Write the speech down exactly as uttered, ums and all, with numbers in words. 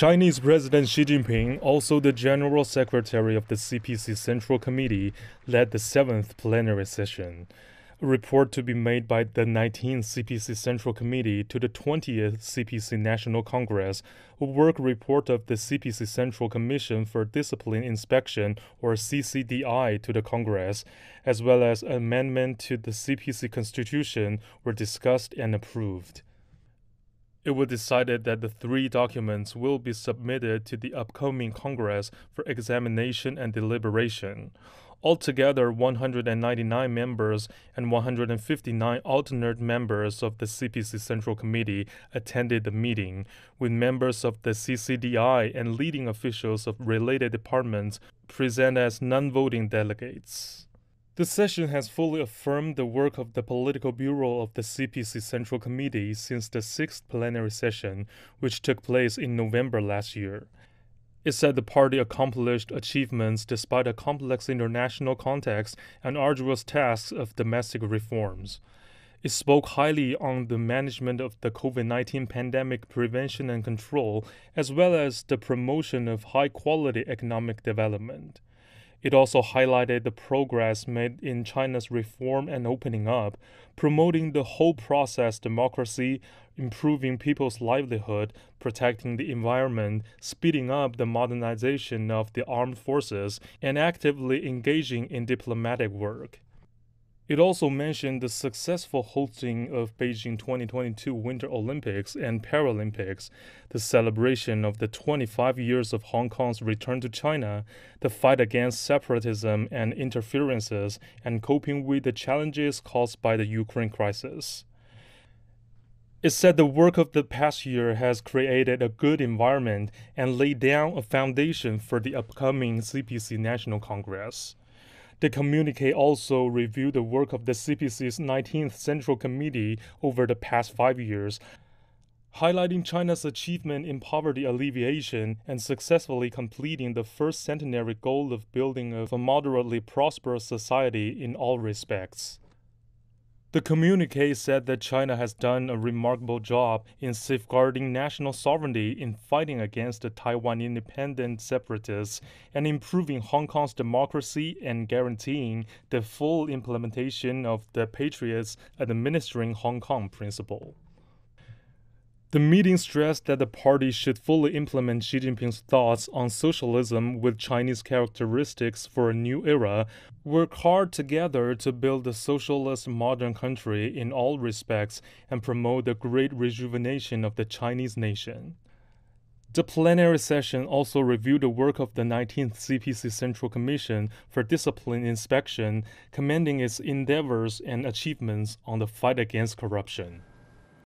Chinese President Xi Jinping, also the General Secretary of the C P C Central Committee, led the seventh plenary session. A report to be made by the nineteenth C P C Central Committee to the twentieth C P C National Congress will work report of the C P C Central Commission for Discipline Inspection or C C D I to the Congress, as well as amendment to the C P C Constitution were discussed and approved. It was decided that the three documents will be submitted to the upcoming Congress for examination and deliberation. Altogether, one hundred ninety-nine members and one hundred fifty-nine alternate members of the C P C Central Committee attended the meeting, with members of the C C D I and leading officials of related departments present as non-voting delegates. The session has fully affirmed the work of the Political Bureau of the C P C Central Committee since the sixth plenary session, which took place in November last year. It said the party accomplished achievements despite a complex international context and arduous tasks of domestic reforms. It spoke highly on the management of the COVID nineteen pandemic prevention and control, as well as the promotion of high-quality economic development. It also highlighted the progress made in China's reform and opening up, promoting the whole process democracy, improving people's livelihood, protecting the environment, speeding up the modernization of the armed forces, and actively engaging in diplomatic work. It also mentioned the successful hosting of Beijing twenty twenty-two Winter Olympics and Paralympics, the celebration of the twenty-five years of Hong Kong's return to China, the fight against separatism and interferences, and coping with the challenges caused by the Ukraine crisis. It said the work of the past year has created a good environment and laid down a foundation for the upcoming C P C National Congress. The communique also reviewed the work of the C P C's nineteenth Central Committee over the past five years, highlighting China's achievement in poverty alleviation and successfully completing the first centenary goal of building a moderately prosperous society in all respects. The communique said that China has done a remarkable job in safeguarding national sovereignty, in fighting against the Taiwan independent separatists, and improving Hong Kong's democracy and guaranteeing the full implementation of the Patriots Administering Hong Kong principle. The meeting stressed that the party should fully implement Xi Jinping's thoughts on socialism with Chinese characteristics for a new era, work hard together to build a socialist modern country in all respects, and promote the great rejuvenation of the Chinese nation. The plenary session also reviewed the work of the nineteenth C P C Central Commission for Discipline Inspection, commending its endeavors and achievements on the fight against corruption.